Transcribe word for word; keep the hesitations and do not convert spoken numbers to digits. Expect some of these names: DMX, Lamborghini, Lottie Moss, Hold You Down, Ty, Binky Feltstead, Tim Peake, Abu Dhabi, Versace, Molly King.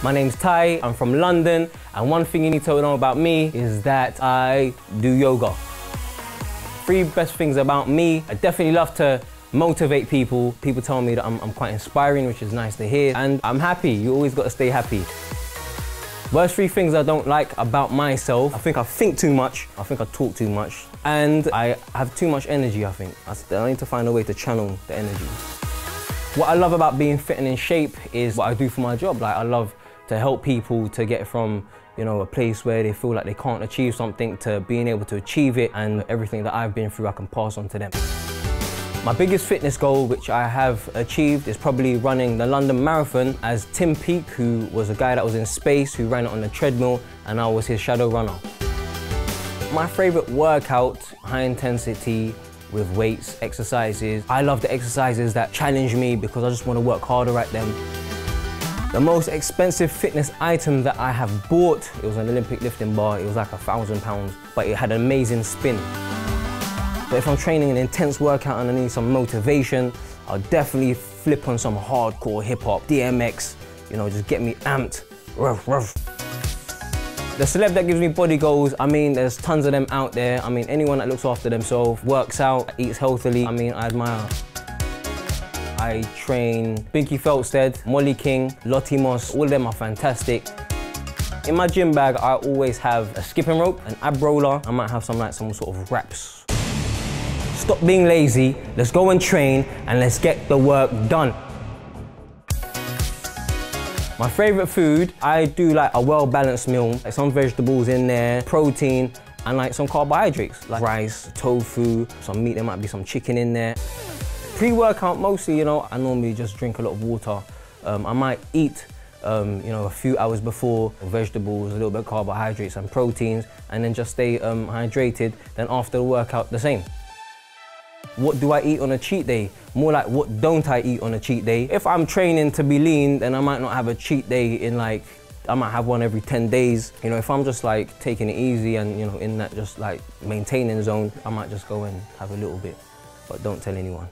My name's Ty, I'm from London, and one thing you need to know about me is that I do yoga. Three best things about me: I definitely love to motivate people. People tell me that I'm, I'm quite inspiring, which is nice to hear, and I'm happy. You always got to stay happy. Worst three things I don't like about myself: I think I think too much, I think I talk too much, and I have too much energy, I think. I need to find a way to channel the energy. What I love about being fit and in shape is what I do for my job. Like, I love to help people to get from, you know, a place where they feel like they can't achieve something to being able to achieve it, and everything that I've been through I can pass on to them. My biggest fitness goal, which I have achieved, is probably running the London Marathon as Tim Peake, who was a guy that was in space, who ran it on the treadmill, and I was his shadow runner. My favourite workout, high intensity, with weights, exercises. I love the exercises that challenge me because I just want to work harder at them. The most expensive fitness item that I have bought, it was an Olympic lifting bar. It was like a thousand pounds, but it had an amazing spin. But if I'm training an intense workout and I need some motivation, I'll definitely flip on some hardcore hip-hop, D M X, you know, just get me amped. Ruff, ruff. The celeb that gives me body goals, I mean, there's tons of them out there. I mean, anyone that looks after themselves, works out, eats healthily, I mean, I admire. I train Binky Feltstead, Molly King, Lottie Moss, all of them are fantastic. In my gym bag, I always have a skipping rope, an ab roller, I might have some, like, some sort of wraps. Stop being lazy, let's go and train, and let's get the work done. My favourite food, I do like a well-balanced meal, like some vegetables in there, protein, and like some carbohydrates, like rice, tofu, some meat, there might be some chicken in there. Pre-workout mostly, you know, I normally just drink a lot of water. Um, I might eat, um, you know, a few hours before, vegetables, a little bit of carbohydrates and proteins, and then just stay um, hydrated, then after the workout, the same. What do I eat on a cheat day? More like, what don't I eat on a cheat day? If I'm training to be lean, then I might not have a cheat day in like, I might have one every ten days. You know, if I'm just like taking it easy and, you know, in that just like maintaining zone, I might just go and have a little bit, but don't tell anyone.